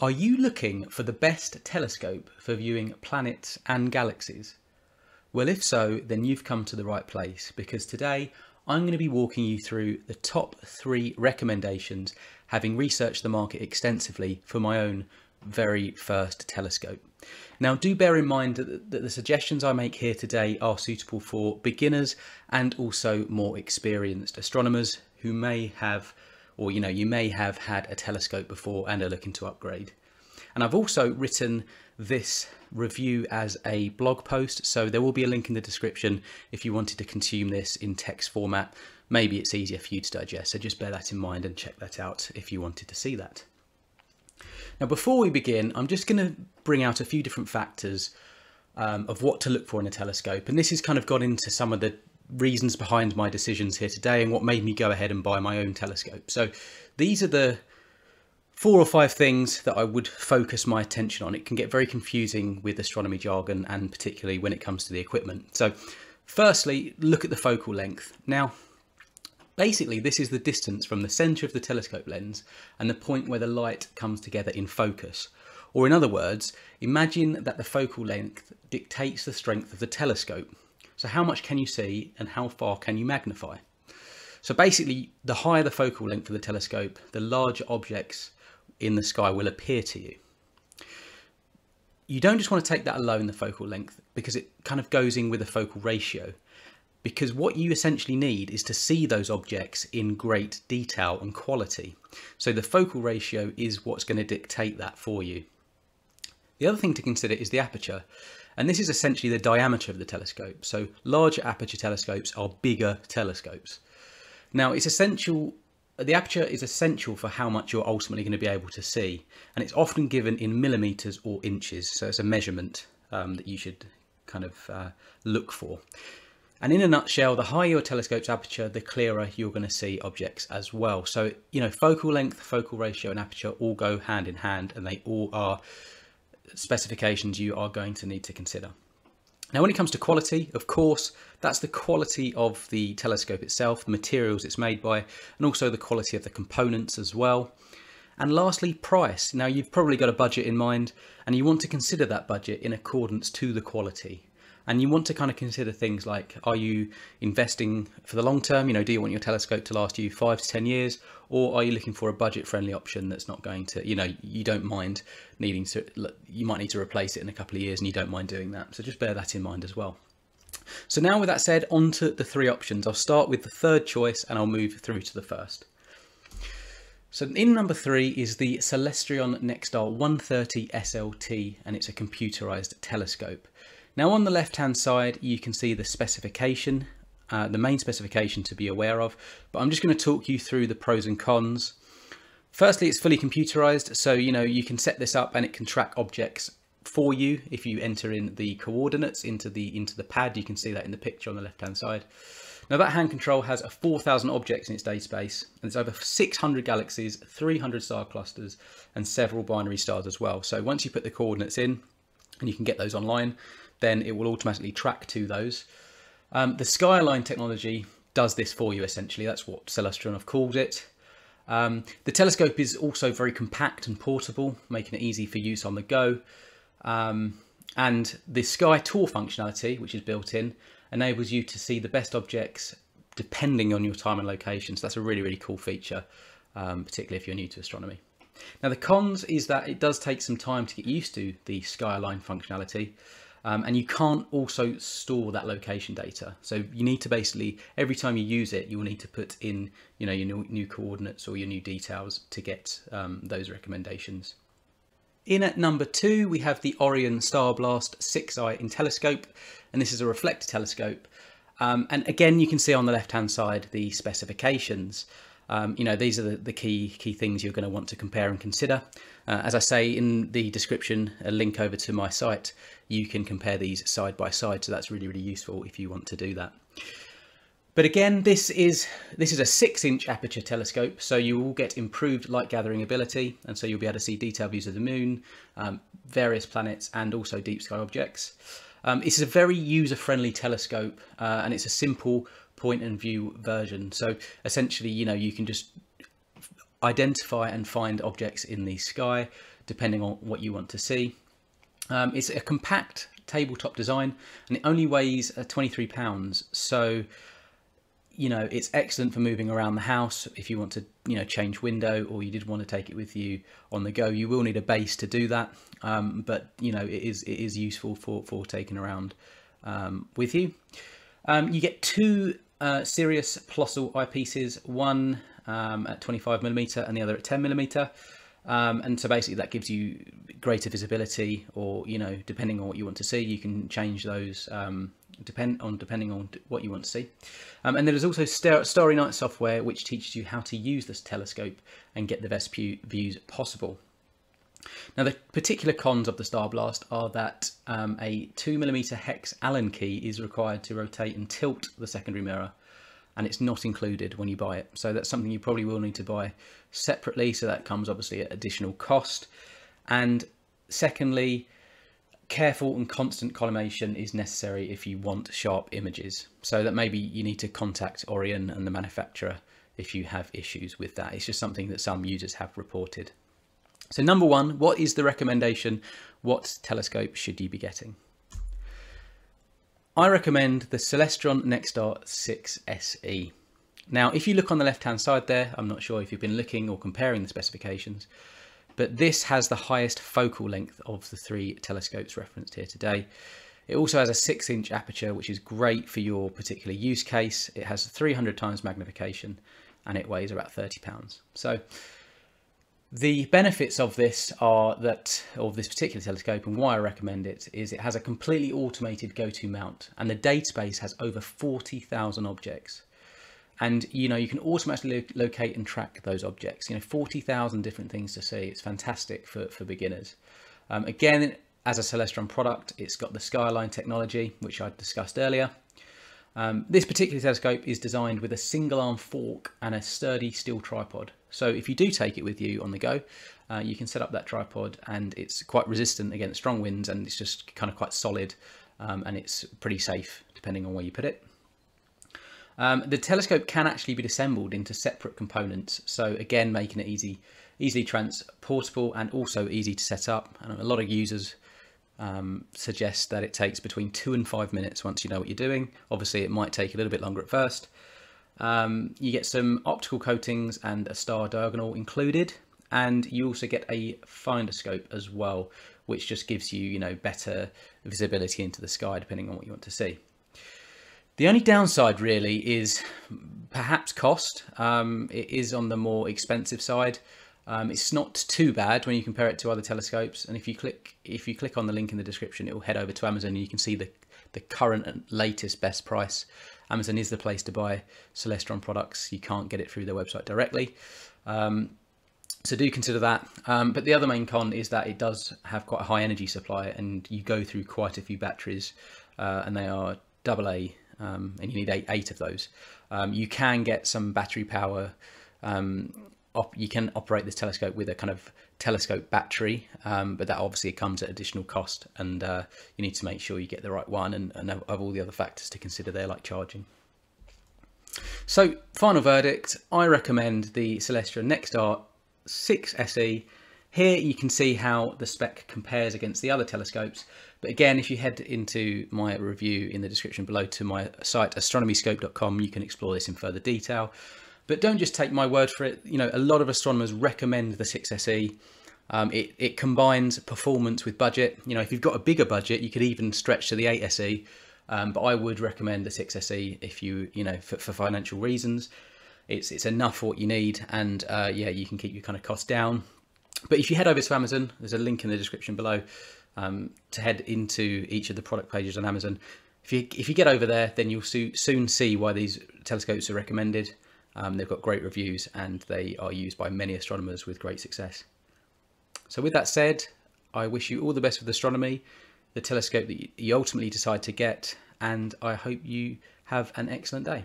Are you looking for the best telescope for viewing planets and galaxies? Well, if so, then you've come to the right place, because today I'm going to be walking you through the top 3 recommendations, having researched the market extensively for my own very first telescope. Now, do bear in mind that the suggestions I make here today are suitable for beginners and also more experienced astronomers who may have you may have had a telescope before and are looking to upgrade. And I've also written this review as a blog post, so there will be a link in the description if you wanted to consume this in text format. Maybe it's easier for you to digest, so just bear that in mind and check that out if you wanted to see that. Now, before we begin, I'm just going to bring out a few different factors of what to look for in a telescope, and this has kind of gone into some of the reasons behind my decisions here today and what made me go ahead and buy my own telescope. So these are the 4 or 5 things that I would focus my attention on. It can get very confusing with astronomy jargon, and particularly when it comes to the equipment. So firstly, look at the focal length. Now, basically this is the distance from the center of the telescope lens and the point where the light comes together in focus. Or in other words, imagine that the focal length dictates the strength of the telescope. So how much can you see and how far can you magnify? So basically, the higher the focal length of the telescope, the larger objects in the sky will appear to you. You don't just want to take that alone, the focal length, because it kind of goes in with the focal ratio. Because what you essentially need is to see those objects in great detail and quality. So the focal ratio is what's going to dictate that for you. The other thing to consider is the aperture. And this is essentially the diameter of the telescope. So larger aperture telescopes are bigger telescopes. Now, it's essential, the aperture is essential for how much you're ultimately going to be able to see. And it's often given in millimeters or inches. So it's a measurement that you should kind of look for. And in a nutshell, the higher your telescope's aperture, the clearer you're going to see objects as well. So, you know, focal length, focal ratio and aperture all go hand in hand, and they all are specifications you are going to need to consider. Now, when it comes to quality, of course, that's the quality of the telescope itself, the materials it's made by, and also the quality of the components as well. And lastly, price. Now, you've probably got a budget in mind, and you want to consider that budget in accordance to the quality. And you want to kind of consider things like, are you investing for the long term? You know, do you want your telescope to last you 5 to 10 years? Or are you looking for a budget-friendly option that's not going to, you know, you don't mind needing to, you might need to replace it in a couple of years and you don't mind doing that. So just bear that in mind as well. So now with that said, on to the 3 options. I'll start with the 3rd choice and I'll move through to the 1st. So in number 3 is the Celestron NexStar 130 SLT, and it's a computerized telescope. Now on the left hand side you can see the specification, the main specification to be aware of, but I'm just going to talk you through the pros and cons. Firstly, it's fully computerized, so you know you can set this up and it can track objects for you. If you enter in the coordinates into the pad, you can see that in the picture on the left hand side. Now that hand control has 4,000 objects in its database, and there's over 600 galaxies, 300 star clusters and several binary stars as well. So once you put the coordinates in, and you can get those online, then it will automatically track to those. The Skyline technology does this for you essentially, that's what Celestron have called it. The telescope is also very compact and portable, making it easy for use on the go. And the SkyTour functionality, which is built in, enables you to see the best objects depending on your time and location. So that's a really, really cool feature, particularly if you're new to astronomy. Now the cons is that it does take some time to get used to the Skyline functionality, and you can't also store that location data. So you need to basically, every time you use it, you will need to put in, you know, your new coordinates or your new details to get those recommendations. In at number 2, we have the Orion Starblast 6i in telescope, and this is a reflector telescope. And again, you can see on the left-hand side the specifications. You know, these are the key things you're going to want to compare and consider. As I say in the description, a link over to my site, you can compare these side by side. So that's really, really useful if you want to do that. But again, this is a 6-inch aperture telescope, so you will get improved light gathering ability. And so you'll be able to see detailed views of the moon, various planets and also deep sky objects. It's a very user-friendly telescope, and it's a simple point and view version. So essentially, you know, you can just identify and find objects in the sky, depending on what you want to see. It's a compact tabletop design and it only weighs 23 pounds, so you know it's excellent for moving around the house. If you want to change window or you did want to take it with you on the go, you will need a base to do that, but it is useful for taking around with you. You get two Sirius Plössl eyepieces, one at 25mm and the other at 10mm, and so basically that gives you greater visibility, or depending on what you want to see, you can change those depending on what you want to see. And there is also Starry Night software, which teaches you how to use this telescope and get the best views possible. Now, the particular cons of the Starblast are that a 2mm hex Allen key is required to rotate and tilt the secondary mirror, and it's not included when you buy it. So that's something you probably will need to buy separately. So that comes obviously at additional cost. And secondly, careful and constant collimation is necessary if you want sharp images. So that maybe you need to contact Orion and the manufacturer if you have issues with that. It's just something that some users have reported. So number one, what is the recommendation? What telescope should you be getting? I recommend the Celestron NexStar 6SE. Now, if you look on the left-hand side there, I'm not sure if you've been looking or comparing the specifications, but this has the highest focal length of the three telescopes referenced here today. It also has a 6-inch aperture, which is great for your particular use case. It has 300 times magnification and it weighs about 30 pounds. So the benefits of this are that, of this particular telescope, and why I recommend it, is it has a completely automated go-to mount, and the database has over 40,000 objects. And you can automatically locate and track those objects. 40,000 different things to see. It's fantastic for beginners. Again, as a Celestron product, it's got the Skyline technology, which I discussed earlier. This particular telescope is designed with a single arm fork and a sturdy steel tripod. So if you do take it with you on the go, you can set up that tripod, and it's quite resistant against strong winds, and it's just kind of quite solid, and it's pretty safe depending on where you put it. The telescope can actually be disassembled into separate components, so again making it easily transportable and also easy to set up. And a lot of users suggest that it takes between 2 and 5 minutes once you know what you're doing. Obviously it might take a little bit longer at first. You get some optical coatings and a star diagonal included, and you also get a finder scope as well, which just gives you, better visibility into the sky depending on what you want to see. The only downside really is perhaps cost. It is on the more expensive side. It's not too bad when you compare it to other telescopes. And if you click on the link in the description, it will head over to Amazon and you can see the current and latest best price. Amazon is the place to buy Celestron products. You can't get it through their website directly. So do consider that. But the other main con is that it does have quite a high energy supply, and you go through quite a few batteries, and they are AA. And you need eight of those. You can get some battery power. You can operate this telescope with a kind of telescope battery, but that obviously comes at additional cost, and you need to make sure you get the right one, and have all the other factors to consider there, like charging. So final verdict, I recommend the Celestron NexStar 6SE. Here you can see how the spec compares against the other telescopes. But again, if you head into my review in the description below to my site, astronomyscope.com, you can explore this in further detail. But don't just take my word for it. A lot of astronomers recommend the 6SE. It combines performance with budget. If you've got a bigger budget, you could even stretch to the 8SE. But I would recommend the 6SE if for financial reasons. It's enough for what you need, and yeah, you can keep your kind of costs down. But if you head over to Amazon, there's a link in the description below to head into each of the product pages on Amazon. If you get over there, then you'll soon see why these telescopes are recommended. They've got great reviews and they are used by many astronomers with great success. So with that said, I wish you all the best with astronomy, the telescope that you ultimately decide to get, and I hope you have an excellent day.